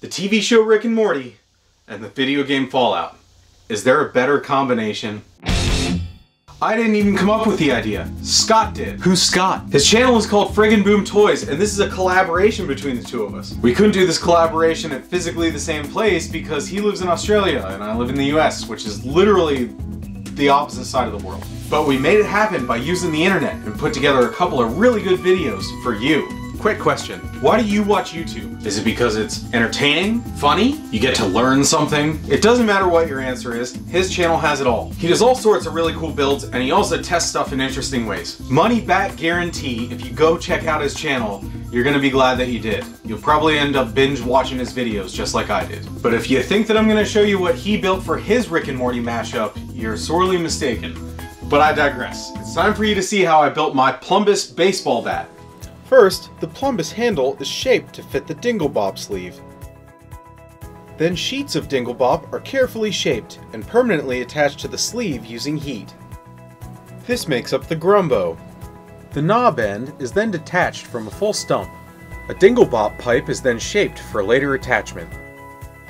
The TV show Rick and Morty and the video game Fallout. Is there a better combination? I didn't even come up with the idea. Scott did. Who's Scott? His channel is called Friggin' Boom Toys, and this is a collaboration between the two of us. We couldn't do this collaboration at physically the same place because he lives in Australia and I live in the US, which is literally the opposite side of the world. But we made it happen by using the internet and put together a couple of really good videos for you. Quick question. Why do you watch YouTube? Is it because it's entertaining? Funny? You get to learn something? It doesn't matter what your answer is, his channel has it all. He does all sorts of really cool builds and he also tests stuff in interesting ways. Money back guarantee, if you go check out his channel, you're gonna be glad that you did. You'll probably end up binge watching his videos just like I did. But if you think that I'm gonna show you what he built for his Rick and Morty mashup, you're sorely mistaken. But I digress. It's time for you to see how I built my Plumbus baseball bat. First, the Plumbus handle is shaped to fit the dinglebop sleeve. Then sheets of dinglebop are carefully shaped and permanently attached to the sleeve using heat. This makes up the grumbo. The knob end is then detached from a full stump. A dinglebop pipe is then shaped for later attachment.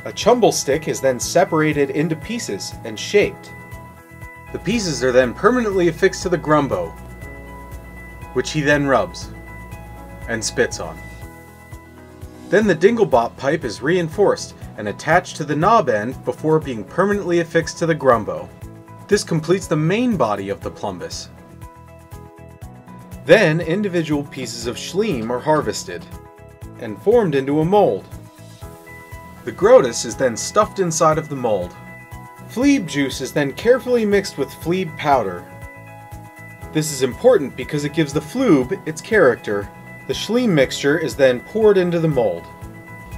A chumble stick is then separated into pieces and shaped. The pieces are then permanently affixed to the grumbo, which he then rubs and spits on. Then the dinglebop pipe is reinforced and attached to the knob end before being permanently affixed to the grumbo. This completes the main body of the Plumbus. Then individual pieces of schleem are harvested and formed into a mold. The grotus is then stuffed inside of the mold. Fleeb juice is then carefully mixed with fleeb powder. This is important because it gives the flube its character. The schleem mixture is then poured into the mold.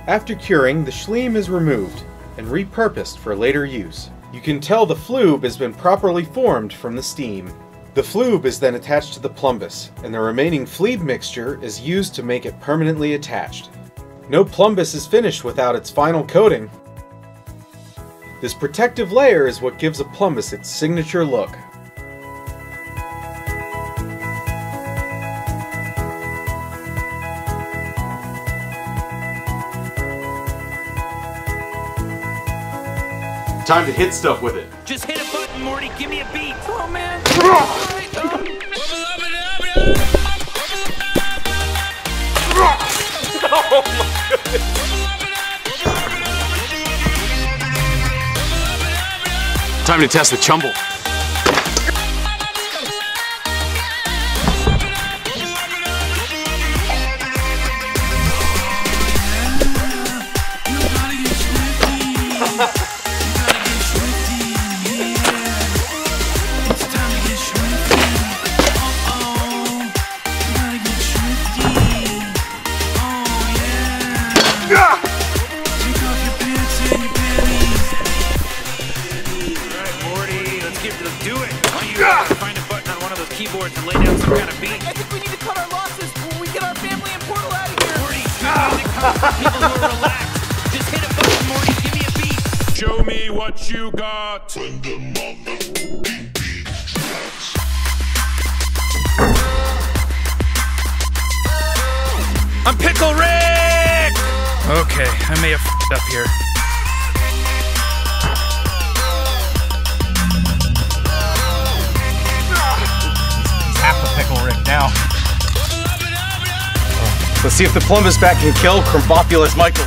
After curing, the schleem is removed and repurposed for later use. You can tell the flube has been properly formed from the steam. The flube is then attached to the Plumbus, and the remaining fleeb mixture is used to make it permanently attached. No Plumbus is finished without its final coating. This protective layer is what gives a Plumbus its signature look. Time to hit stuff with it. Just hit a button, Morty. Give me a beat. Oh, man. Oh, my goodness. Time to test the chumble. And lay down some kind of beat. I think we need to cut our losses when we get our family and Portal out of here. Morty, people who are relaxed. Just hit a button, Morty. Give me a beat. Show me what you got. When the mother beat slaps. I'm Pickle Rick! Okay, I may have f***ed up here. Now. Let's see if the Plumbus bat can kill Crumbopulous Michael.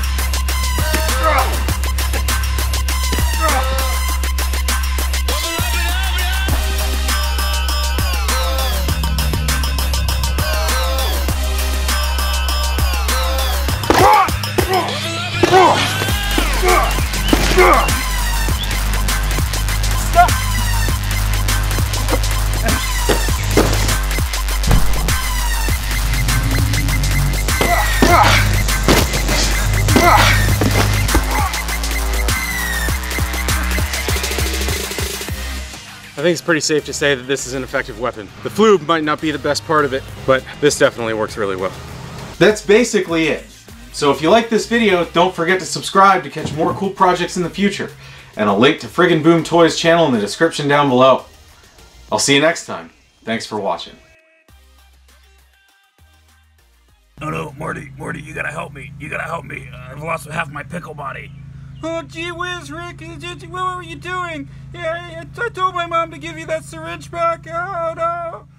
I think it's pretty safe to say that this is an effective weapon. The flube might not be the best part of it, but this definitely works really well. That's basically it. So if you like this video, don't forget to subscribe to catch more cool projects in the future. And a link to Friggin' Boom Toys channel in the description down below. I'll see you next time. Thanks for watching. Oh no, Morty, you gotta help me. I've lost half my pickle body. Oh, gee whiz, Rick, what were you doing? Yeah, I told my mom to give you that syringe back. Oh, no.